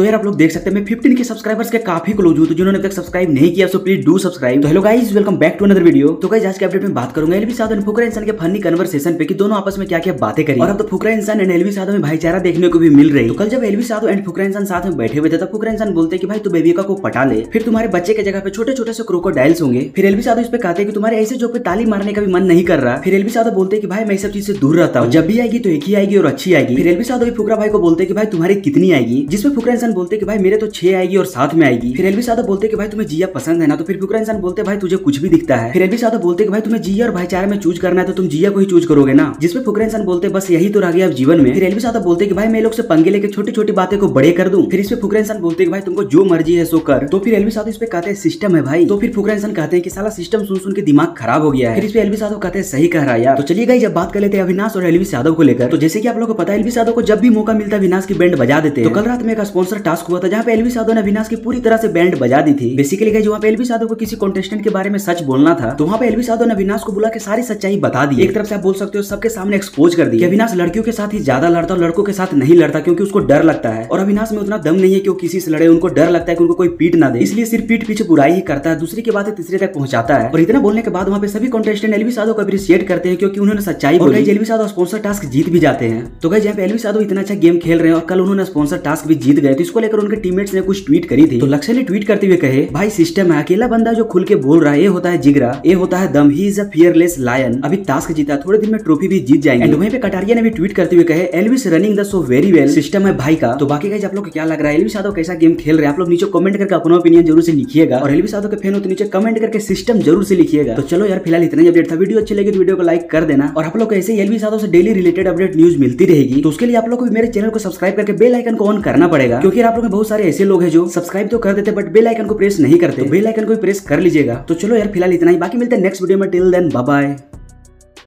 तो यार आप लोग देख सकते हैं मैं 15 के सब्सक्राइबर्स के काफी क्लोज हूं, तो जिन्होंने अब तक सब्सक्राइब नहीं किया सो प्लीज डू सब्सक्राइब। तो hello guys, welcome back to another video. तो गाइस आज के अपडेट में बात करूंगा एल्विश यादव और फुकरा इंसान के फनी कन्वर्सेशन पे कि दोनों आपस में क्या क्या बातें करी। और अब तो फुकरा इंसान एंड एल्विश यादव में भाईचारा देखने को भी मिल रही है। तो कल जब एल्विश यादव एंड फुकरा इंसान साथ में बैठे हुए थे तब फुकरा इंसान बोलते कि भाई तू बेबिका को पटा ले, फिर तुम्हारे बच्चे के जगह पे छोटे छोटे से क्रोकोडाइल्स होंगे। फिर एल्विश यादव इस पे कहते कि तुम्हारे ऐसे जो पे ताली मारने का भी मन नहीं कर रहा। फिर एल्विश यादव बोलते कि भाई मैं सब चीज से दूर रहता हूँ, जब भी आएगी तो एक ही आएगी और अच्छी आएगी। फिर एल्विश यादव फुकरा भाई को बोलते कि भाई तुम्हारी कितनी आएगी, जिसमें फुकरा इंसान बोलते कि भाई मेरे तो 6 आएगी और 7 में आएगी। फिर एल्विश यादव बोलते कि भाई तुम्हें जिया पसंद है ना, तो फिर फुकरा इंसान बोलते भाई तुझे कुछ भी दिखता है। फिर एल्विश यादव बोलते कि भाई तुम्हें जिया और भाईचारा में चूज करना है तो तुम जिया को ही चूज करोगे ना, जिसमें फुकरा इंसान बोलते बस यही तो रह गया अब जीवन में। फिर एल्विश यादव बोलते कि भाई मैं लोग से पंगे लेके छोटी छोटी बातें को बड़े कर दूं। फिर इसमें फुकरा इंसान बोलते कि भाई तुमको जो मर्जी है सो कर। तो फिर एल्विश यादव इस पे कहते हैं सिस्टम है भाई। तो फिर फुकरा इंसान कहते हैं कि साला सिस्टम सुन सुन के दिमाग खराब हो गया है। फिर इसमें एल्विश यादव कहते हैं सही कह रहा है यार। तो चलिए गाइस जब बात कर लेते हैं अविनाश और एल्विश यादव को लेकर। तो जैसे कि आप लोगों को पता है एल्विश यादव को जब भी मौका मिलता है अविनाश की बैंड बजा देते हैं। तो कल रात में एक स्पॉन्सर टास्क हुआ था जहाँ पे एल्विश यादव ने अविनाश की पूरी तरह से बैंड बजा दी थी। बेसिकली गाइस वहाँ पे एल्विश यादव को किसी कॉन्टेस्टेंट के बारे में सच बोलना था, तो वहाँ पे एल्विश यादव ने अविनाश को बुला के सारी सच्चाई बता दी। एक तरफ से आप बोल सकते हो सबके सामने एक्सपोज कर दी। अविनाश लड़कियों के साथ ही ज्यादा लड़ता और लड़कों के साथ नहीं लड़ता क्योंकि उसको डर लगता है, और अविनाश में उतना दम नहीं है कि वो किसी से लड़े। उनको डर लगता है कि उनको कोई पीट ना दे, इसलिए सिर्फ पीठ पीछे बुराई ही करता है, दूसरी की बातें तीसरे तक पहुंचाता है। और इतना बोलने के बाद वहाँ पे सभी कॉन्टेस्टेंट एल्विश यादव को अप्रिशिएट करते हैं क्योंकि उन्होंने सच्चाई बोली। एल्विश यादव स्पॉन्सर टास्क जीत भी जाते हैं। तो गाइस एल्विश यादव इतना अच्छा गेम खेल रहे हैं और कल उन्होंने स्पॉन्सर टास्क भी जीत गए, तो इसको लेकर उनके टीममेट्स ने कुछ ट्वीट करी थी। तो लक्ष्य ने ट्वीट करते हुए कहे भाई सिस्टम है, अकेला बंदा जो खुल के बोल रहा है, ये होता है जिगरा, ये होता है दम, he is a fearless lion. अभी टास्क जीता, थोड़े दिन में ट्रॉफी भी जीत जाएंगे। एंड वहीं पे कटारिया ने भी ट्वीट करते हुए कहे Elvish running the show very well, system है भाई का। तो बाकी गाइस आप लोग को क्या लग रहा है एल्विश यादव कैसा गेम खेल रहे हैं, आप लोग नीचे कमेंट करके अपना ओपिनियन जरूर से लिखिएगा। और एल्विश यादव के फैन हो तो नीचे कमेंट करके सिस्टम जरूर से लिखिएगा। तो चलो यार फिलहाल इतना ही अपडेट था, वीडियो अच्छी लगी तो वीडियो को लाइक कर देना। और आप लोग ऐसे ही एल्विश यादव से डेली रिलेटेड अपडेट न्यूज मिलती रहेगी, तो उसके लिए आप लोग को मेरे चैनल को सब्सक्राइब करके बेल आइकन को ऑन करना पड़ेगा, क्योंकि आप लोग में बहुत सारे ऐसे लोग हैं जो सब्सक्राइब तो कर देते बट बेल आइकन को प्रेस नहीं करते। तो बेल आइकन को प्रेस कर लीजिएगा। तो चलो यार फिलहाल इतना ही, बाकी मिलते हैं नेक्स्ट वीडियो में। Till then bye bye.